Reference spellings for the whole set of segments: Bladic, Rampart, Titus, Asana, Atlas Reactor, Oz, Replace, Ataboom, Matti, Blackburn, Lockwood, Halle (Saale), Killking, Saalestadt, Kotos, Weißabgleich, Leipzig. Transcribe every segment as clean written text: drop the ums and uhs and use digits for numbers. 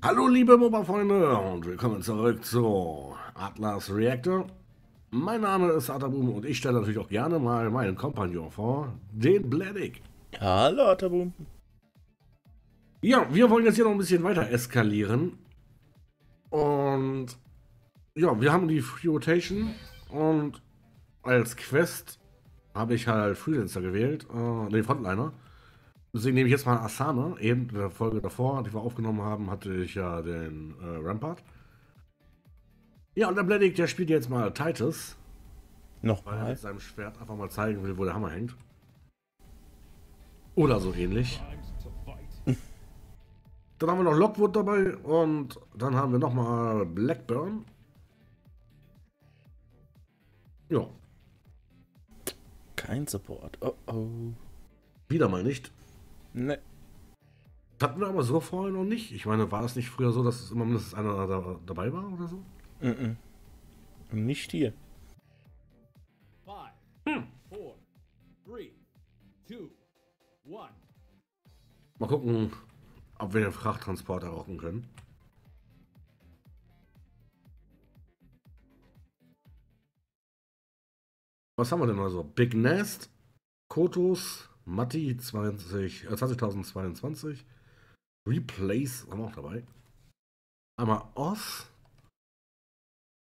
Hallo liebe MOBA-Freunde und willkommen zurück zu Atlas Reactor. Mein Name ist Ataboom und ich stelle natürlich auch gerne mal meinen Kompagnon vor, den Bladic. Hallo Ataboom. Ja, wir wollen jetzt hier noch ein bisschen weiter eskalieren. Und ja, wir haben die Free Rotation und als Quest habe ich halt Freelancer gewählt, den Frontliner. Deswegen nehme ich jetzt mal Asana. Eben in der Folge davor, die wir aufgenommen haben, hatte ich ja den Rampart. Ja, und der Bladic, der spielt jetzt mal Titus. Nochmal. Weil er mit seinem Schwert einfach mal zeigen will, wo der Hammer hängt. Oder so ähnlich. Dann haben wir noch Lockwood dabei und dann haben wir nochmal Blackburn. Ja. Kein Support. Oh oh. Wieder mal nicht. Ne. Das hatten wir aber so vorher noch nicht. Ich meine, war es nicht früher so, dass es immer mindestens einer dabei war oder so? Mm-mm. Nicht hier. 5, 4, 3, 2, 1. Mal gucken, ob wir den Frachttransporter rocken können. Was haben wir denn also? Big Nest, Kotos, Matti 20.022, Replace haben wir auch dabei. Einmal Oz.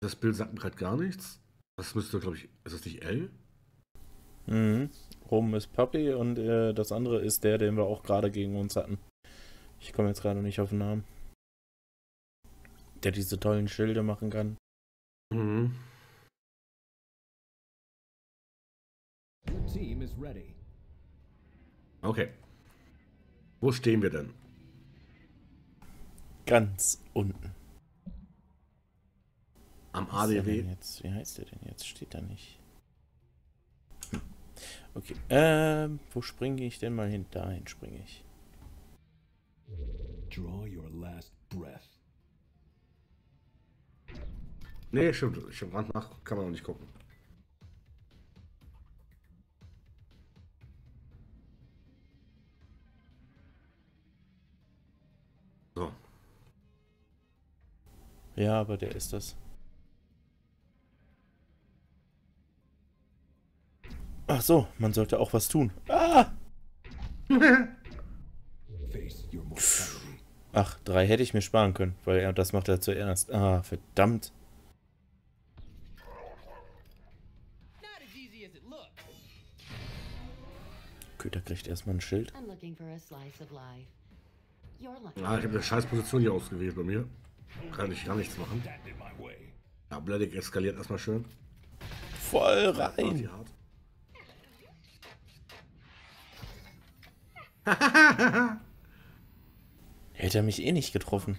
Das Bild sagt mir gerade gar nichts. Das müsste, glaube ich, ist das nicht L? Mhm. Rum ist Papi und das andere ist der, den wir auch gerade gegen uns hatten. Ich komme jetzt gerade nicht auf den Namen. Der diese tollen Schilde machen kann. Mhm. Your team is ready. Okay. Wo stehen wir denn? Ganz unten. Am ADW. Wie heißt der denn jetzt? Steht da nicht. Okay. Wo springe ich denn mal hin? Dahin springe ich. Draw your last breath. Nee, stimmt. Ich habe Rand nach, kann man noch nicht gucken. Ja, aber der ist das. Ach so, man sollte auch was tun. Ah! Ach, 3 hätte ich mir sparen können, weil er das macht er zuerst. Ah, verdammt. Köter kriegt erstmal ein Schild. Ah, ich habe eine scheiß Position hier ausgewählt bei mir. Kann ich gar nichts machen. Ja, Bladic eskaliert erstmal schön. Voll rein. Hätte er mich eh nicht getroffen.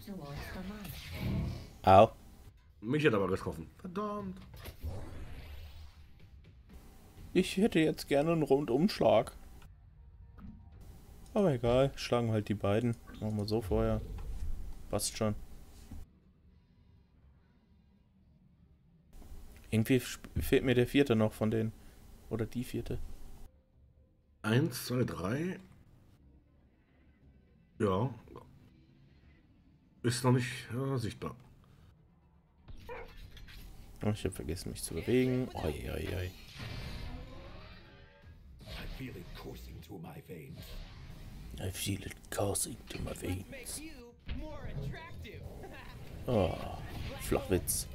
Au. Mich hat aber getroffen. Verdammt. Ich hätte jetzt gerne einen Rundumschlag. Aber egal, schlagen halt die beiden. Machen wir so vorher. Passt schon. Irgendwie fehlt mir der vierte noch von denen. Oder die vierte. 1, 2, 3. Ja. Ist noch nicht sichtbar. Oh, ich habe vergessen, mich zu bewegen. Oi, oi, oi. I feel it coursing through my veins. I feel it coursing through my veins. Oh, Flachwitz.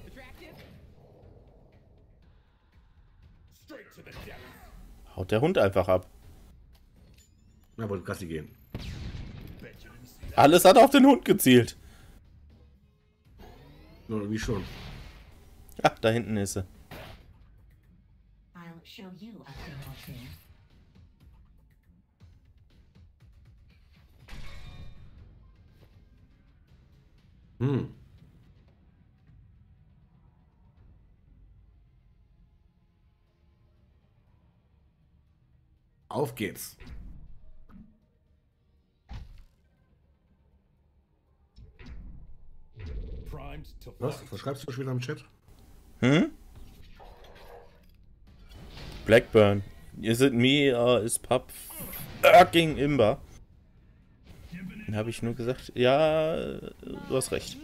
Haut der Hund einfach ab. Na, wollte Gassi gehen. Alles hat auf den Hund gezielt. Wie schon. Ach, da hinten ist sie. Hm. Auf geht's. Was? Was schreibst du schon wieder im Chat? Hm? Blackburn. Is it me or is Pub fucking Imba? Habe ich nur gesagt? Ja, du hast recht.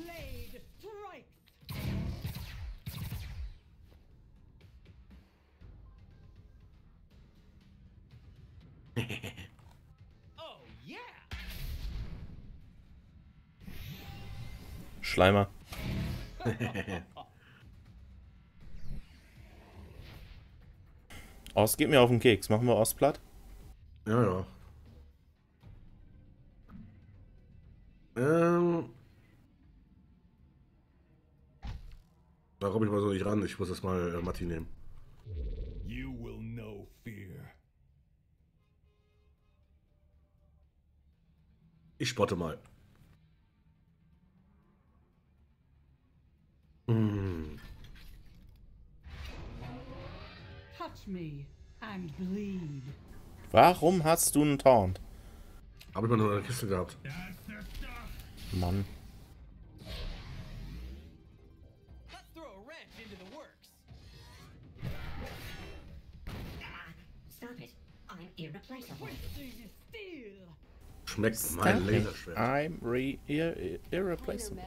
Schleimer. Oz geht mir auf den Keks. Machen wir Oz platt? Ja, ja. Da komme ich mal so nicht ran. Ich muss das mal Matti nehmen. You will know fear. Ich spotte mal. Touch me and bleed. Warum hast du einen Taunt? Habe ich mal nur eine Kiste gehabt. Mann. Schmeckt mein Laserschwert. I'm irreplaceable.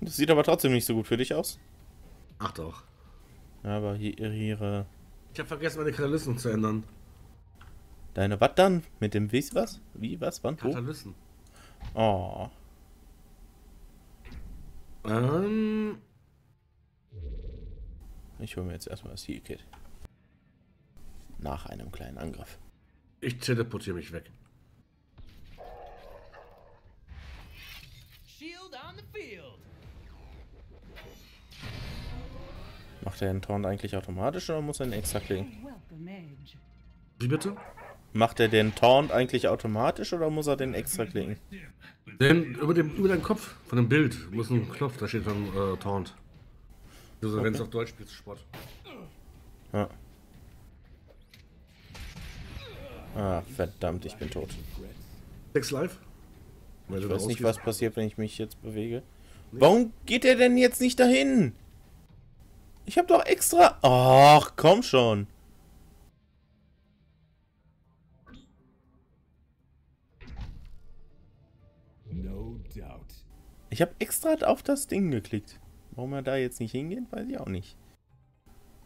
Das sieht aber trotzdem nicht so gut für dich aus. Ach doch. Aber hier ihre... Ich habe vergessen, meine Katalysten zu ändern. Deine was dann? Mit dem Wies was? Wie, was, wann, wo? Katalysten. Oh. Ich hole mir jetzt erstmal das Heal-Kit. Nach einem kleinen Angriff. Ich teleportiere mich weg. Macht der den Taunt eigentlich automatisch oder muss er einen extra klicken? Wie bitte? Macht er den Taunt eigentlich automatisch oder muss er den extra klicken? Denn über den Kopf von dem Bild muss ein Knopf, da steht dann Taunt. Also okay. Wenn es auf Deutsch spielt, Sport. Ah. Ah, verdammt, ich bin tot. 6 live? Ich weiß nicht, was passiert, wenn ich mich jetzt bewege. Nee. Warum geht er denn jetzt nicht dahin? Ich habe doch extra... Ach, komm schon. Ich habe extra auf das Ding geklickt. Warum er da jetzt nicht hingeht, weiß ich auch nicht.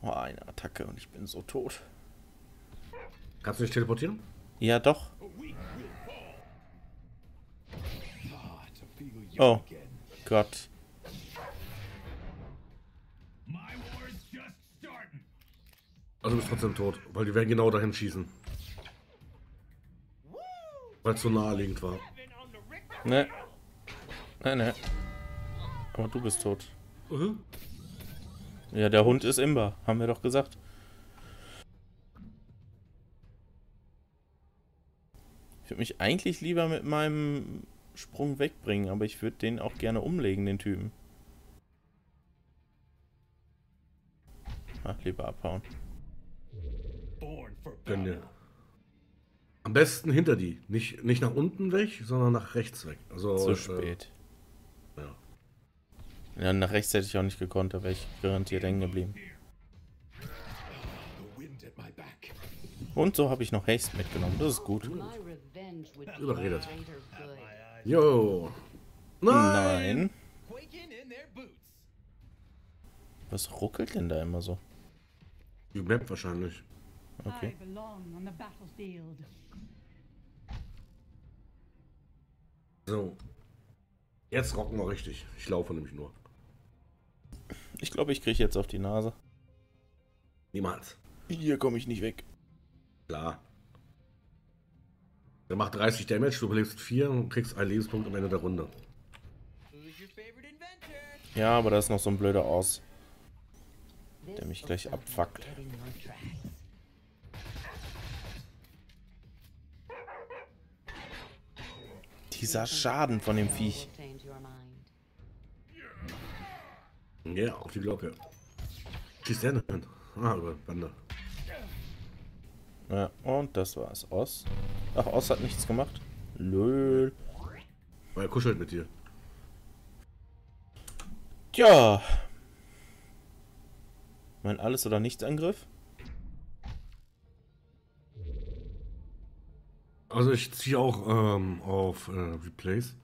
Oh, eine Attacke und ich bin so tot. Kannst du dich teleportieren? Ja, doch. Oh Gott. Also du bist trotzdem tot, weil die werden genau dahin schießen. Weil es so naheliegend war. Ne. Ne, ne. Aber du bist tot. Mhm. Ja, der Hund ist Imba, haben wir doch gesagt. Ich würde mich eigentlich lieber mit meinem Sprung wegbringen, aber ich würde den auch gerne umlegen, den Typen. Ach, lieber abhauen. Gönne. Am besten hinter die. Nicht nach unten weg, sondern nach rechts weg. Also, zu spät. Ja. Ja, nach rechts hätte ich auch nicht gekonnt, da wäre ich garantiert hängen geblieben. Und so habe ich noch Haste mitgenommen, das ist gut. Überredet. Jo. Nein. Was ruckelt denn da immer so? Die Map wahrscheinlich. Okay. So. Jetzt rocken wir richtig. Ich laufe nämlich nur. Ich glaube, ich kriege jetzt auf die Nase. Niemals. Hier komme ich nicht weg. Klar. Der macht 30 Damage, du überlebst 4 und kriegst einen Lebenspunkt am Ende der Runde. Ja, aber da ist noch so ein blöder Oz, der mich gleich abfuckt. Dieser Schaden von dem Viech. Ja, auf die Glocke. Schießt der hin. Ah, über Bande. Ja, und das war's. Oz. Ach, Oz hat nichts gemacht. Lol. Weil er kuschelt mit dir. Tja. Mein Alles- oder Nichts-Angriff. Also ich ziehe auch auf Replace.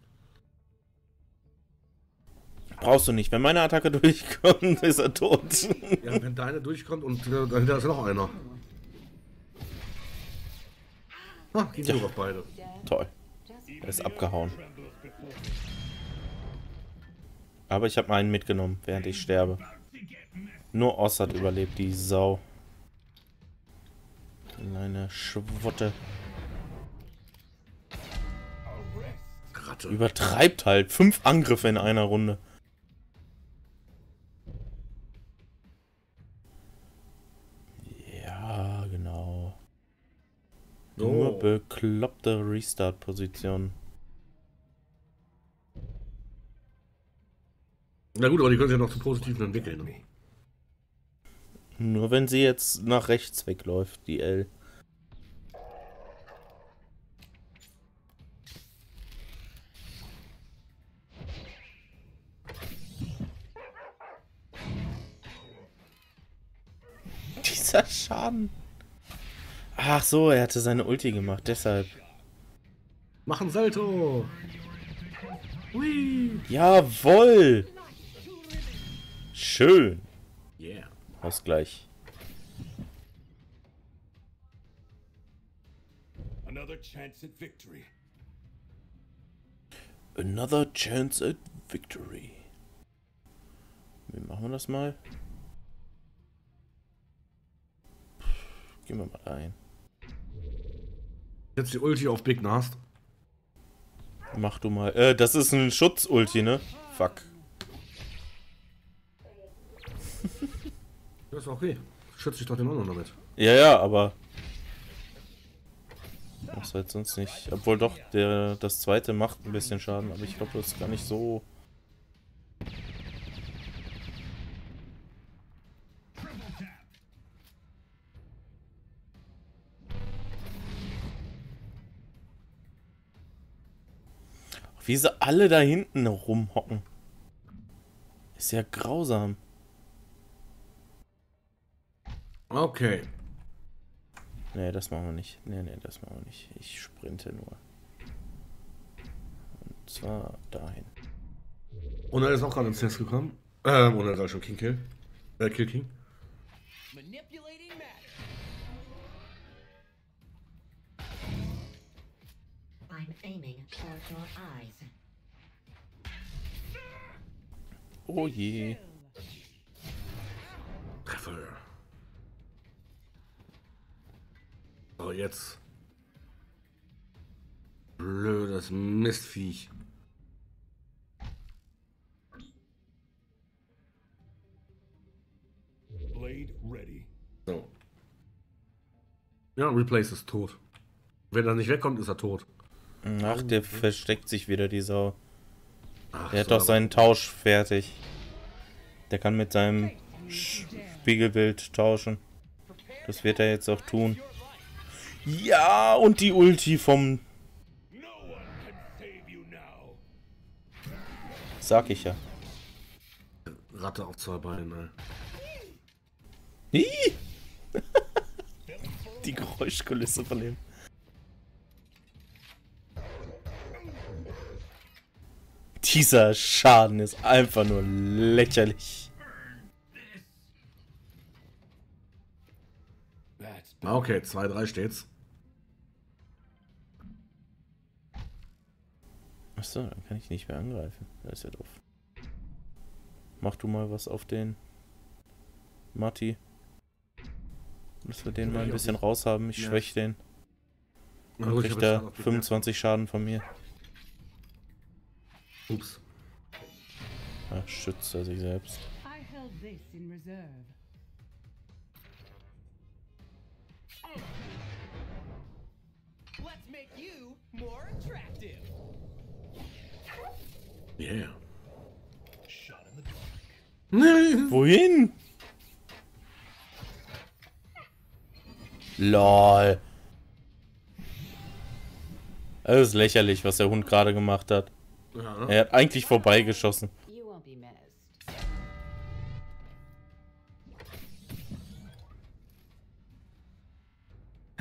Brauchst du nicht. Wenn meine Attacke durchkommt, ist er tot. Ja, wenn deine durchkommt und dahinter ist noch einer. Ah, geht ja. Nur auf beide. Toll. Er ist abgehauen. Aber ich habe meinen mitgenommen, während ich sterbe. Nur Oz hat überlebt, die Sau. Kleine Schwotte. Ratte. Übertreibt halt. 5 Angriffe in einer Runde. Ja, genau. So. Nur bekloppte Restart-Position. Na gut, aber die können sich ja noch zum Positiven entwickeln. Ne? Nur wenn sie jetzt nach rechts wegläuft, die L. Dieser Schaden. Ach so, er hatte seine Ulti gemacht, deshalb. Mach ein Salto. Hui. Jawohl. Schön. Yeah. Ausgleich. Another chance at victory. Another chance at victory. Wie machen wir das mal? Gehen wir mal rein. Jetzt die Ulti auf Big Nest. Mach du mal. Das ist ein Schutz-Ulti, ne? Fuck. Das ist okay. Schütze dich doch den anderen damit. Ja, ja, aber. Was halt sonst nicht. Obwohl doch, das zweite macht ein bisschen Schaden, aber ich glaube, das ist gar nicht so. Wie sie alle da hinten rumhocken. Ist ja grausam. Okay. Nee, das machen wir nicht. Nee, das machen wir nicht. Ich sprinte nur. Und zwar dahin. Und er ist auch gerade ins Nest gekommen. Und er war schon King Kill. Kill King. Oh je. Treffer. Aber jetzt. Blödes Mistviech. Blade ready. So. Ja, Replace ist tot. Wenn er nicht wegkommt, ist er tot. Ach, der versteckt sich wieder, die Sau. Ach, der hat doch seinen Tausch fertig. Der kann mit seinem Spiegelbild tauschen. Das wird er jetzt auch tun. Ja, und die Ulti vom... Sag ich ja. Ratte auf 2 Beinen. Die Geräuschkulisse von dem. Dieser Schaden ist einfach nur lächerlich. Okay, 2-3 steht's. Achso, dann kann ich nicht mehr angreifen. Das ist ja doof. Mach du mal was auf den Matti. Dass wir den mal ein bisschen raus haben. Ich schwäche den. Dann kriegt er 25 Schaden von mir. Ups. Ach, schützt er sich selbst. Yeah. Wohin? Lol. Das ist lächerlich, was der Hund gerade gemacht hat. Ja. Er hat eigentlich vorbeigeschossen.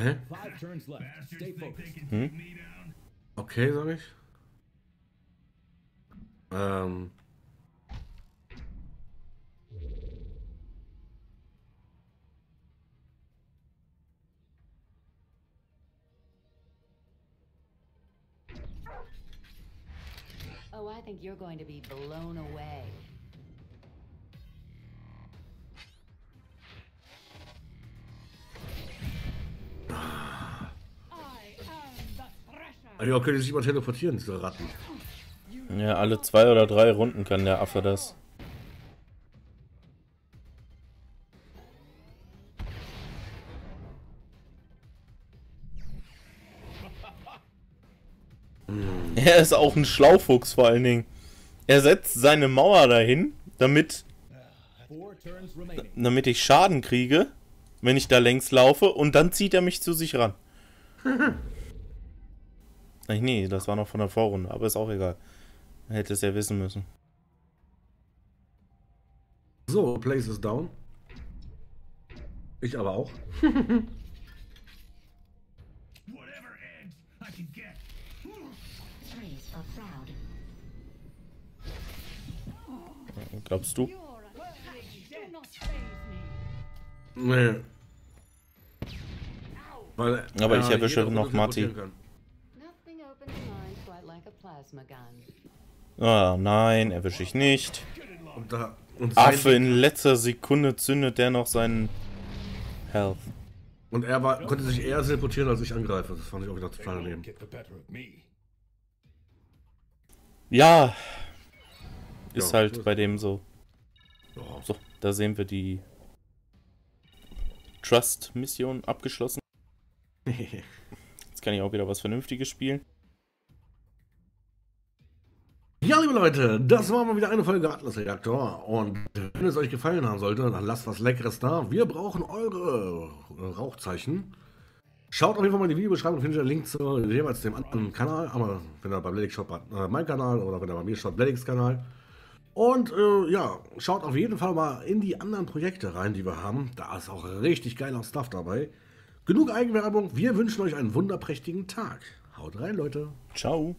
Hä? Hm? Okay, sag ich. Oh, I think you're going to be blown away. Ja, könnte sich mal teleportieren, diese Ratten. Ja, alle 2 oder 3 Runden kann der Affe das. Er ist auch ein Schlaufuchs vor allen Dingen. Er setzt seine Mauer dahin, damit ich Schaden kriege, wenn ich da längs laufe, und dann zieht er mich zu sich ran. Nee, das war noch von der Vorrunde, aber ist auch egal. Man hätte es ja wissen müssen. So, Place is down. Ich aber auch. Glaubst du? Nee. Weil, aber ich erwische noch Matti. Ah, nein, erwische ich nicht. Und Affe in letzter Sekunde zündet der noch seinen Health. Und er konnte sich eher teleportieren, als ich angreife. Das fand ich auch wieder total daneben. Ja. Ist halt bei dem so. So, da sehen wir die Trust-Mission abgeschlossen. Jetzt kann ich auch wieder was Vernünftiges spielen. Ja, liebe Leute, das war mal wieder eine Folge Atlas Reactor. Und wenn es euch gefallen haben sollte, dann lasst was Leckeres da. Wir brauchen eure Rauchzeichen. Schaut auf jeden Fall mal in die Videobeschreibung, findet ihr einen Link zu jeweils dem anderen Kanal. Aber wenn ihr bei Bladic schaut, mein Kanal, oder wenn ihr bei mir schaut, Bladics Kanal. Und ja, schaut auf jeden Fall mal in die anderen Projekte rein, die wir haben. Da ist auch richtig geiler Stuff dabei. Genug Eigenwerbung, wir wünschen euch einen wunderprächtigen Tag. Haut rein, Leute. Ciao.